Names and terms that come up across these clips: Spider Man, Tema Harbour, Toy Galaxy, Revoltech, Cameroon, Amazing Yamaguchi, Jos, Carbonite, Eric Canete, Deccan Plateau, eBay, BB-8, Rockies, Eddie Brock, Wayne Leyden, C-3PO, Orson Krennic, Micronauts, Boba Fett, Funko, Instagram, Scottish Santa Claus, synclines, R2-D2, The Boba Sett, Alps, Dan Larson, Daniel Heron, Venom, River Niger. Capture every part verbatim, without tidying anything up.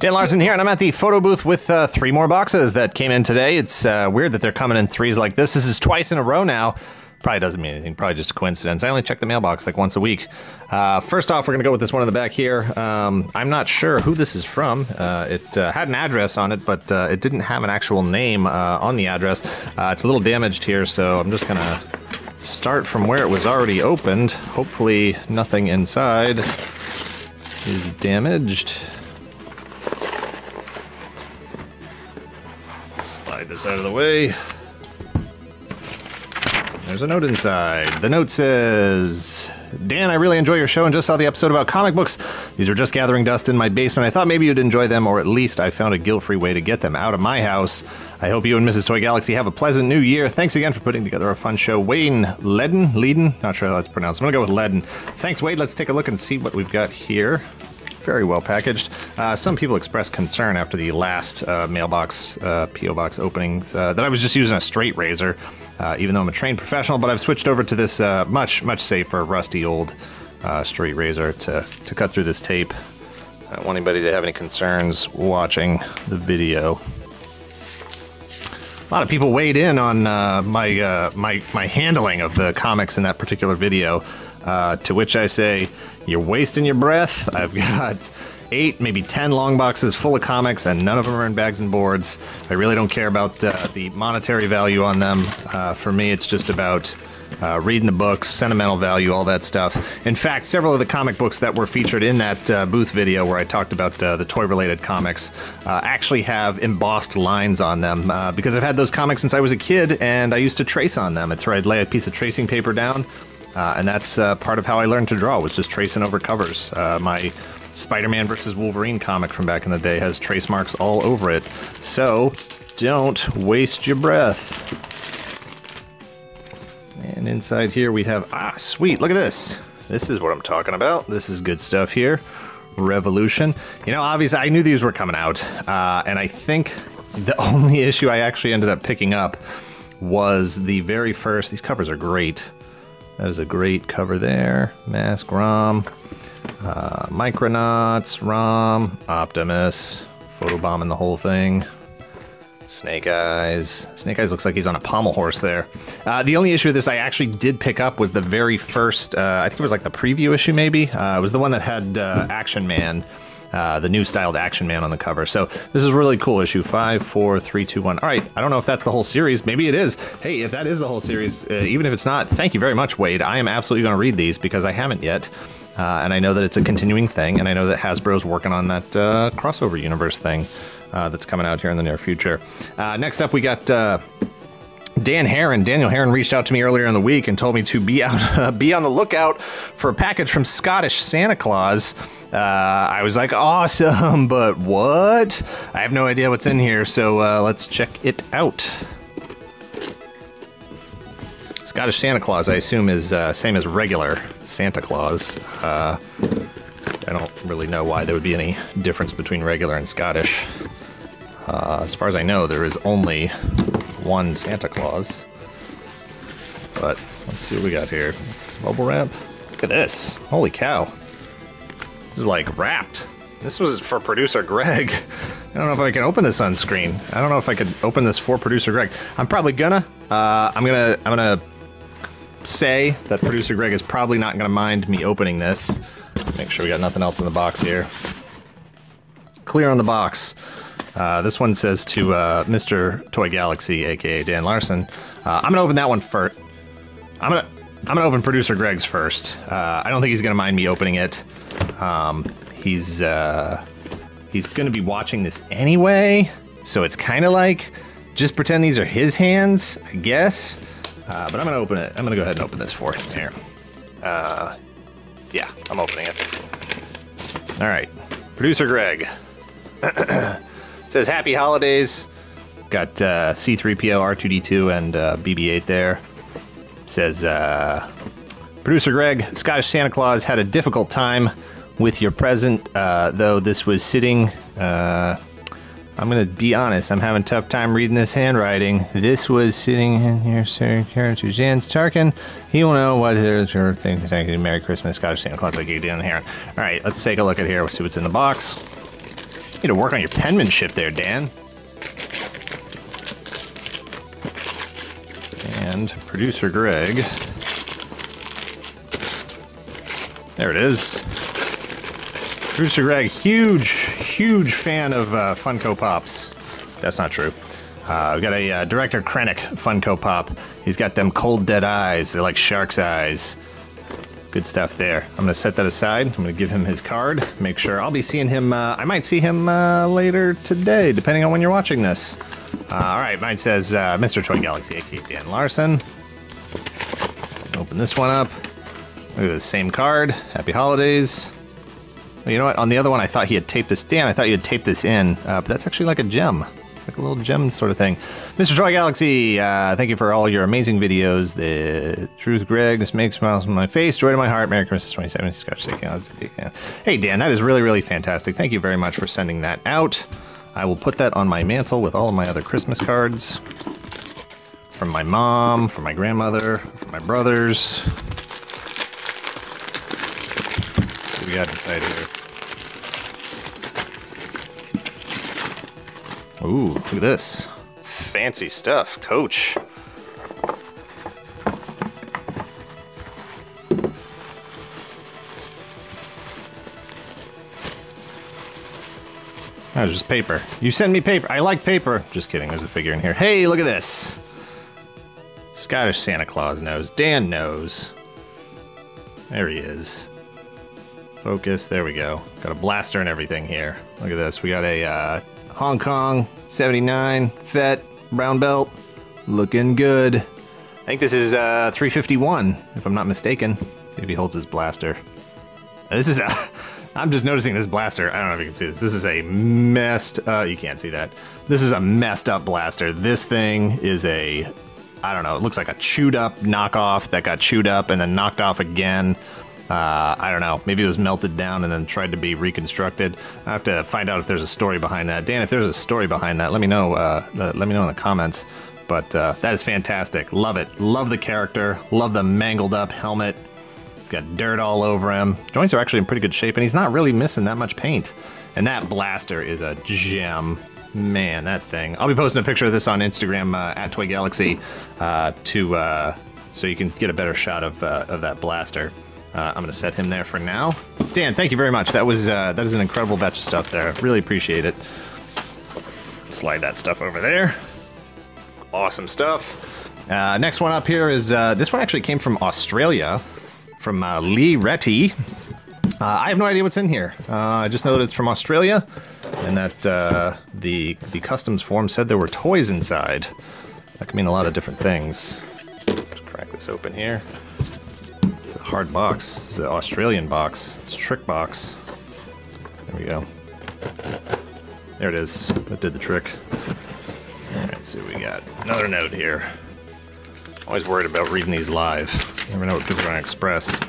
Dan Larson here, and I'm at the photo booth with uh, three more boxes that came in today. It's uh, weird that they're coming in threes like this. This is twice in a row now. Probably doesn't mean anything, probably just a coincidence. I only check the mailbox like once a week. Uh, first off, we're gonna go with this one in the back here. Um, I'm not sure who this is from. Uh, it uh, had an address on it, but uh, it didn't have an actual name uh, on the address. Uh, it's a little damaged here, so I'm just gonna start from where it was already opened. Hopefully nothing inside is damaged. Slide this out of the way. There's a note inside. The note says, Dan, I really enjoy your show and just saw the episode about comic books. These are just gathering dust in my basement. I thought maybe you'd enjoy them, or at least I found a guilt-free way to get them out of my house. I hope you and Missus Toy Galaxy have a pleasant new year. Thanks again for putting together a fun show. Wayne Leyden? Leyden? Not sure how that's pronounced. I'm gonna go with Leyden. Thanks, Wade. Let's take a look and see what we've got here. Very well packaged. Uh, some people expressed concern after the last uh, mailbox, uh, P O box openings uh, that I was just using a straight razor, uh, even though I'm a trained professional, but I've switched over to this uh, much, much safer, rusty old uh, straight razor to, to cut through this tape. I don't want anybody to have any concerns watching the video. A lot of people weighed in on uh, my, uh, my, my handling of the comics in that particular video. Uh, to which I say, you're wasting your breath. I've got eight, maybe ten long boxes full of comics, and none of them are in bags and boards. I really don't care about uh, the monetary value on them. Uh, for me, it's just about uh, reading the books, sentimental value, all that stuff. In fact, several of the comic books that were featured in that uh, booth video where I talked about uh, the toy-related comics uh, actually have embossed lines on them uh, because I've had those comics since I was a kid, and I used to trace on them. It's where I'd lay a piece of tracing paper down. Uh, and that's uh, part of how I learned to draw, was just tracing over covers. Uh, my Spider Man versus Wolverine comic from back in the day has trace marks all over it. So don't waste your breath. And inside here we have, ah, sweet, look at this. This is what I'm talking about. This is good stuff here. Revolution. You know, obviously I knew these were coming out. Uh, and I think the only issue I actually ended up picking up was the very first. These covers are great. That is a great cover there. Mask ROM, uh, Micronauts ROM, Optimus, photobombing the whole thing. Snake Eyes. Snake Eyes looks like he's on a pommel horse there. Uh, the only issue of this I actually did pick up was the very first. Uh, I think it was like the preview issue, maybe. Uh, it was the one that had uh, Action Man, uh, the new styled Action Man on the cover. So this is a really cool issue. Five, four, three, two, one. All right, I don't know if that's the whole series. Maybe it is. Hey, if that is the whole series, uh, even if it's not, thank you very much, Wade. I am absolutely going to read these because I haven't yet. Uh, and I know that it's a continuing thing, and I know that Hasbro's working on that uh, crossover universe thing uh, that's coming out here in the near future. Uh, next up, we got... Uh, Dan Heron. Daniel Heron reached out to me earlier in the week and told me to be out, be on the lookout for a package from Scottish Santa Claus. Uh, I was like, awesome, but what? I have no idea what's in here, so uh, let's check it out. Scottish Santa Claus, I assume, is uh, same as regular Santa Claus. Uh, I don't really know why there would be any difference between regular and Scottish. Uh, as far as I know, there is only one Santa Claus. But let's see what we got here. Bubble wrap. Look at this. Holy cow. This is like wrapped. This was for producer Greg. I don't know if I can open this on screen. I don't know if I could open this for producer Greg. I'm probably gonna. Uh, I'm gonna. I'm gonna say that producer Greg is probably not gonna mind me opening this. Make sure we got nothing else in the box here. Clear on the box. Uh, this one says to uh, Mister Toy Galaxy, aka Dan Larson. Uh, I'm gonna open that one first. I'm gonna I'm gonna open producer Greg's first. Uh, I don't think he's gonna mind me opening it. Um, he's uh, he's gonna be watching this anyway, so it's kind of like just pretend these are his hands, I guess. Uh, but I'm gonna open it. I'm gonna go ahead and open this for him here. Uh, yeah, I'm opening it. All right, producer Greg. It says happy holidays. Got uh, C three P O, R two D two, and uh, B B eight there. It says uh, producer Greg, Scottish Santa Claus had a difficult time with your present, uh, though this was sitting. Uh, I'm gonna be honest. I'm having a tough time reading this handwriting. This was sitting in here, sir. Karen Suzanne Starkin. He will know what is your thing. Thank you. Merry Christmas, Scottish Santa Claus. I gave you down here. All right, let's take a look at here. We'll see what's in the box. You need to work on your penmanship there, Dan. And producer Greg. There it is. Producer Greg, huge, huge fan of uh, Funko Pops. That's not true. Uh, we've got a uh, Director Krennic Funko Pop. He's got them cold, dead eyes. They're like shark's eyes. Good stuff there. I'm going to set that aside. I'm going to give him his card. Make sure I'll be seeing him. Uh, I might see him uh, later today, depending on when you're watching this. Uh, all right. Mine says uh, Mister Toy Galaxy, a k a. Dan Larson. Open this one up. Look at the same card. Happy holidays. Well, you know what? On the other one, I thought he had taped this. Dan, I thought you had taped this in, uh, but that's actually like a gem. Like a little gem sort of thing. Mister Toy Galaxy, uh, thank you for all your amazing videos. The Truth Greg, this makes smiles on my face, joy to my heart. Merry Christmas twenty seventeen, Scottish Santa Claus. Hey, Dan, that is really, really fantastic. Thank you very much for sending that out. I will put that on my mantle with all of my other Christmas cards. From my mom, from my grandmother, from my brothers. What do we got inside here? Ooh, look at this. Fancy stuff, Coach. That was just paper. You send me paper. I like paper. Just kidding, there's a figure in here. Hey, look at this. Scottish Santa Claus knows. Dan knows. There he is. Focus, there we go. Got a blaster and everything here. Look at this, we got a... Uh, Hong Kong, seventy-nine, Fett, brown belt, looking good. I think this is uh, three fifty-one, if I'm not mistaken. Let's see if he holds his blaster. This is a, I'm just noticing this blaster. I don't know if you can see this. This is a messed, uh, you can't see that. This is a messed up blaster. This thing is a, I don't know, it looks like a chewed up knockoff that got chewed up and then knocked off again. Uh, I don't know, maybe it was melted down and then tried to be reconstructed. I have to find out if there's a story behind that. Dan, if there's a story behind that, let me know, uh, uh, let me know in the comments. But uh, that is fantastic. Love it. Love the character. Love the mangled up helmet. He's got dirt all over him. Joints are actually in pretty good shape and he's not really missing that much paint. And that blaster is a gem. Man, that thing. I'll be posting a picture of this on Instagram uh, at Toy Galaxy uh, to, uh, so you can get a better shot of, uh, of that blaster. Uh, I'm gonna set him there for now. Dan, thank you very much. That was uh, that is an incredible batch of stuff there. Really appreciate it. Slide that stuff over there. Awesome stuff. Uh, next one up here is uh, this one actually came from Australia, from uh, Lee Retty. Uh, I have no idea what's in here. Uh, I just know that it's from Australia, and that uh, the the customs form said there were toys inside. That could mean a lot of different things. Let's crack this open here. Hard box. It's an Australian box. It's a trick box. There we go. There it is. That did the trick. Alright, so we got another note here. Always worried about reading these live. You never know what people are going to express.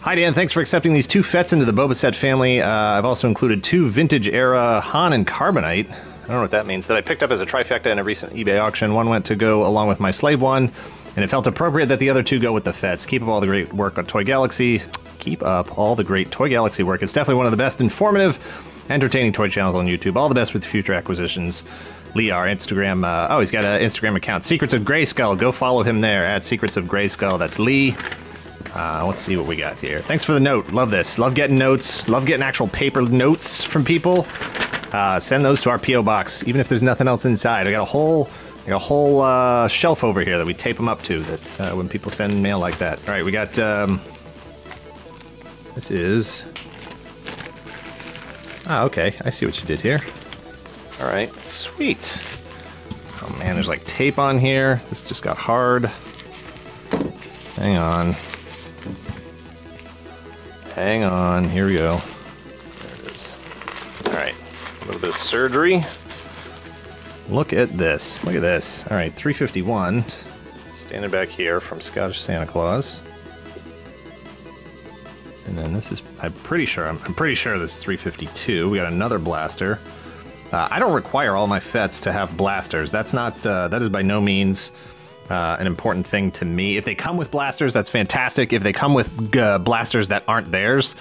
Hi Dan, thanks for accepting these two Fets into the Boba Fett family. Uh, I've also included two vintage era Han and Carbonite. I don't know what that means. That I picked up as a trifecta in a recent eBay auction. One went to go along with my slave one. And it felt appropriate that the other two go with the Fets. Keep up all the great work on Toy Galaxy. Keep up all the great Toy Galaxy work. It's definitely one of the best informative, entertaining toy channels on YouTube. All the best with future acquisitions. Lee, our Instagram, uh, oh, he's got an Instagram account. Secrets of Greyskull. Go follow him there, at Secrets of Greyskull. That's Lee. Uh, let's see what we got here. Thanks for the note. Love this. Love getting notes. Love getting actual paper notes from people. Uh, send those to our P O box, even if there's nothing else inside. I got a whole... a whole uh, shelf over here that we tape them up to that uh, when people send mail like that. All right, we got, um, this is, ah, okay, I see what you did here. All right, sweet. Oh man, there's like tape on here. This just got hard. Hang on. Hang on, here we go. There it is. All right, a little bit of surgery. Look at this. Look at this. All right, three fifty-one. Standing back here from Scottish Santa Claus. And then this is, I'm pretty sure, I'm, I'm pretty sure this is three fifty-two. We got another blaster. Uh, I don't require all my Fets to have blasters. That's not, uh, that is by no means uh, an important thing to me. If they come with blasters, that's fantastic. If they come with uh, blasters that aren't theirs,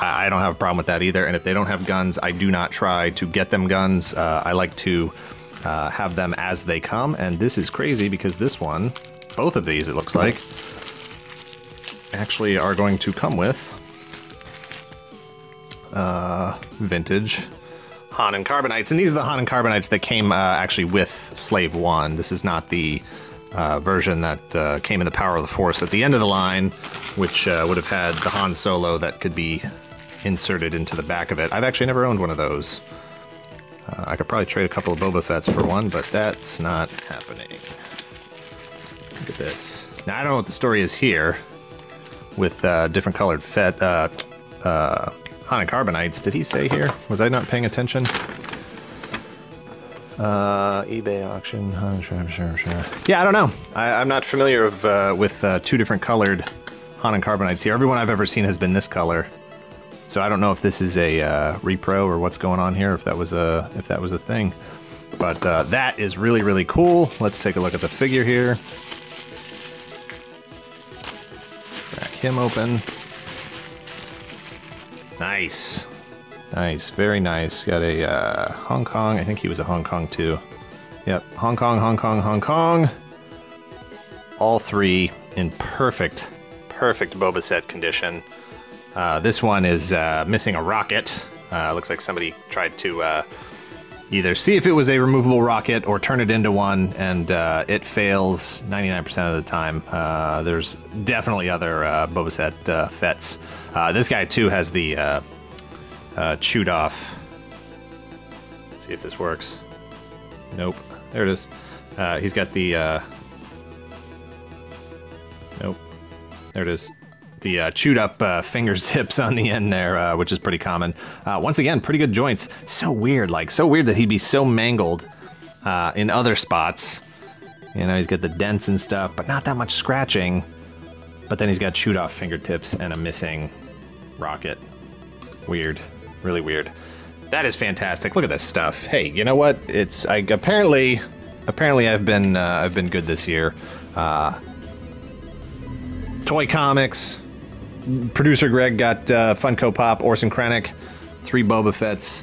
I don't have a problem with that either. And if they don't have guns, I do not try to get them guns. Uh, I like to uh, have them as they come. And this is crazy because this one, both of these, it looks like, actually are going to come with uh, vintage Han and Carbonites. And these are the Han and Carbonites that came uh, actually with Slave One. This is not the Uh, version that uh, came in the Power of the Force at the end of the line, which uh, would have had the Han Solo that could be inserted into the back of it. I've actually never owned one of those. Uh, I could probably trade a couple of Boba Fett's for one, but that's not happening. Look at this. Now, I don't know what the story is here with uh, different colored Fett, uh, uh, Han and Carbonites. Did he say here? Was I not paying attention? Uh, eBay auction, huh? Sure, sure, sure. Yeah, I don't know. I, I'm not familiar of, uh, with uh, two different colored Han and Carbonites here. Everyone I've ever seen has been this color, so I don't know if this is a uh, repro or what's going on here. If that was a if that was a thing, but uh, that is really really cool. Let's take a look at the figure here. Crack him open. Nice. Nice, very nice. Got a uh, Hong Kong. I think he was a Hong Kong too. Yep, Hong Kong, Hong Kong, Hong Kong. All three in perfect, perfect Boba set condition. Uh, this one is uh, missing a rocket. Uh, looks like somebody tried to uh, either see if it was a removable rocket or turn it into one, and uh, it fails ninety-nine percent of the time. Uh, there's definitely other uh, Boba set uh, Fets. Uh, this guy too has the Uh, Uh, chewed off. Let's see if this works. Nope. There it is. Uh, he's got the. Uh... Nope. There it is. The uh, chewed up uh, finger tips on the end there, uh, which is pretty common. Uh, once again, pretty good joints. So weird, like so weird that he'd be so mangled uh, in other spots. You know, he's got the dents and stuff, but not that much scratching. But then he's got chewed off fingertips and a missing rocket. Weird. Really weird. That is fantastic. Look at this stuff. Hey, you know what? It's I apparently, apparently I've been uh, I've been good this year. Uh, Toy Comics. Producer Greg got uh, Funko Pop, Orson Krennic, three Boba Fett's,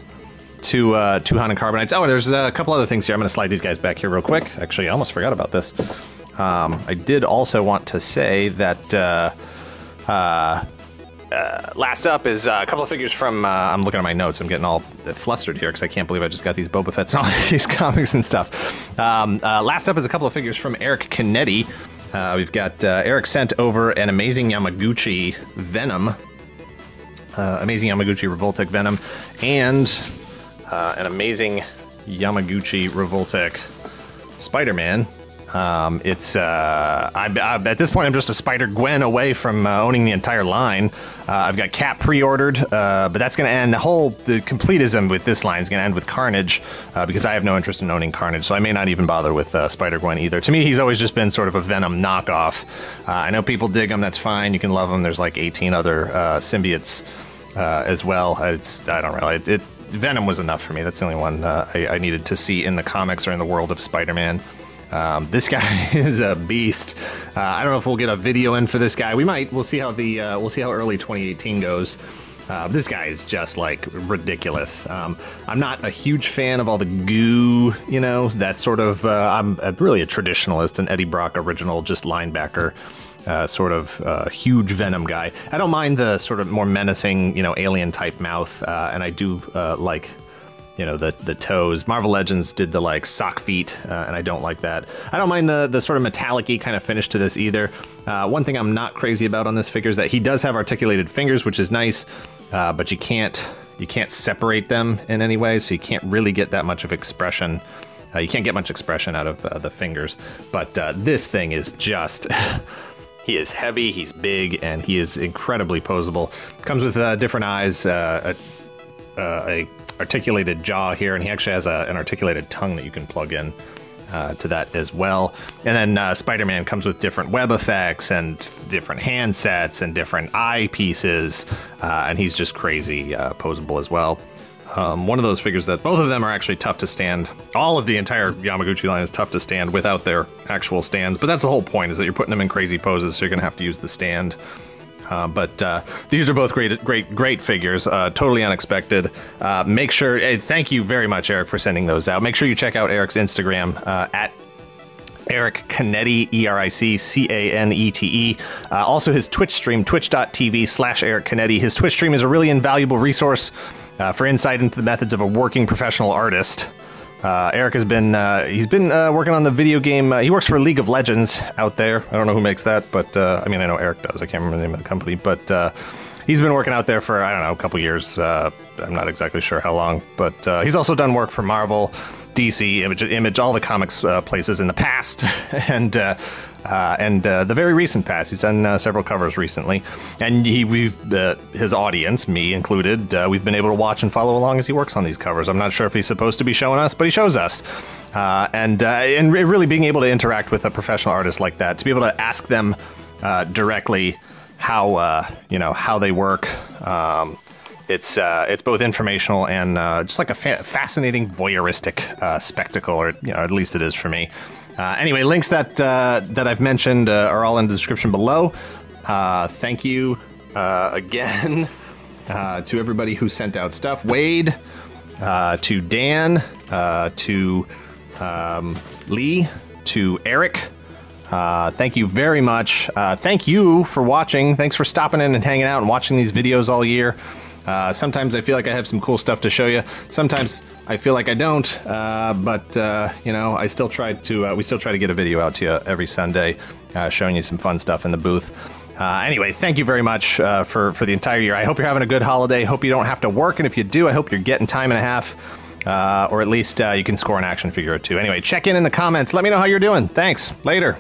two uh, two Han and Carbonites. Oh, and there's a couple other things here. I'm gonna slide these guys back here real quick. Actually, I almost forgot about this. Um, I did also want to say that. Uh, uh, Uh, last up is uh, a couple of figures from, uh, I'm looking at my notes, I'm getting all flustered here because I can't believe I just got these Boba Fett's and all these comics and stuff. Um, uh, last up is a couple of figures from Eric Canete. Uh, we've got uh, Eric sent over an Amazing Yamaguchi Venom, uh, Amazing Yamaguchi Revoltech Venom, and uh, an Amazing Yamaguchi Revoltech Spider Man. Um, it's, uh, I, I, at this point I'm just a Spider-Gwen away from uh, owning the entire line. Uh, I've got Cap pre-ordered, uh, but that's going to end. The whole, the completism with this line is going to end with Carnage, uh, because I have no interest in owning Carnage, so I may not even bother with uh, Spider-Gwen either. To me, he's always just been sort of a Venom knockoff. Uh, I know people dig him, that's fine, you can love him, there's like eighteen other uh, symbiotes uh, as well. It's, I don't really, it, it, Venom was enough for me, that's the only one uh, I, I needed to see in the comics or in the world of Spider-Man. Um, this guy is a beast. Uh, I don't know if we'll get a video in for this guy. We might. We'll see how the uh, we'll see how early twenty eighteen goes. Uh, this guy is just like ridiculous. Um, I'm not a huge fan of all the goo, you know, that sort of. Uh, I'm a, really a traditionalist, an Eddie Brock original, just linebacker, uh, sort of uh, huge Venom guy. I don't mind the sort of more menacing, you know, alien type mouth, uh, and I do uh, like. You know, the the toes. Marvel Legends did the like sock feet, uh, and I don't like that. I don't mind the the sort of metallic-y kind of finish to this either. Uh, one thing I'm not crazy about on this figure is that he does have articulated fingers, which is nice, uh, but you can't you can't separate them in any way, so you can't really get that much of expression. Uh, you can't get much expression out of uh, the fingers. But uh, this thing is just. He is heavy, he's big, and he is incredibly posable. Comes with uh, different eyes, uh, a. Uh, a articulated jaw here, and he actually has a, an articulated tongue that you can plug in uh, to that as well. And then uh, Spider-Man comes with different web effects and different handsets and different eye pieces, uh, and he's just crazy uh, posable as well. Um, one of those figures that both of them are actually tough to stand. All of the entire Yamaguchi line is tough to stand without their actual stands, but that's the whole point, is that you're putting them in crazy poses, so you're going to have to use the stand Uh, but uh, these are both great, great, great figures. Uh, totally unexpected. Uh, make sure. Uh, thank you very much, Eric, for sending those out. Make sure you check out Eric's Instagram uh, at Eric Canete, E R I C C A N E T E. Uh, also, his Twitch stream, twitch dot T V slash Eric Canete. His Twitch stream is a really invaluable resource uh, for insight into the methods of a working professional artist. Uh, Eric has been, uh, he's been uh, working on the video game, uh, he works for League of Legends out there. I don't know who makes that, but, uh, I mean, I know Eric does, I can't remember the name of the company, but uh, he's been working out there for, I don't know, a couple years, uh, I'm not exactly sure how long, but uh, he's also done work for Marvel, D C, Image, Image all the comics uh, places in the past, and uh, uh, and uh, the very recent past. He's done uh, several covers recently, and he, we've, uh, his audience, me included, uh, we've been able to watch and follow along as he works on these covers. I'm not sure if he's supposed to be showing us, but he shows us. Uh, and, uh, and really being able to interact with a professional artist like that, to be able to ask them uh, directly how, uh, you know, how they work, um, It's uh, it's both informational and uh, just like a fa fascinating voyeuristic uh, spectacle, or you know, at least it is for me. Uh, anyway, links that uh, that I've mentioned uh, are all in the description below. Uh, thank you uh, again uh, to everybody who sent out stuff. Wade, uh, to Dan, uh, to um, Lee, to Eric. Uh, thank you very much. Uh, thank you for watching. Thanks for stopping in and hanging out and watching these videos all year. Uh, sometimes I feel like I have some cool stuff to show you. Sometimes I feel like I don't, uh, but uh, you know, I still try to. Uh, we still try to get a video out to you every Sunday, uh, showing you some fun stuff in the booth. Uh, anyway, thank you very much uh, for for the entire year. I hope you're having a good holiday. Hope you don't have to work, and if you do, I hope you're getting time and a half, uh, or at least uh, you can score an action figure or two. Anyway, check in in the comments. Let me know how you're doing. Thanks. Later.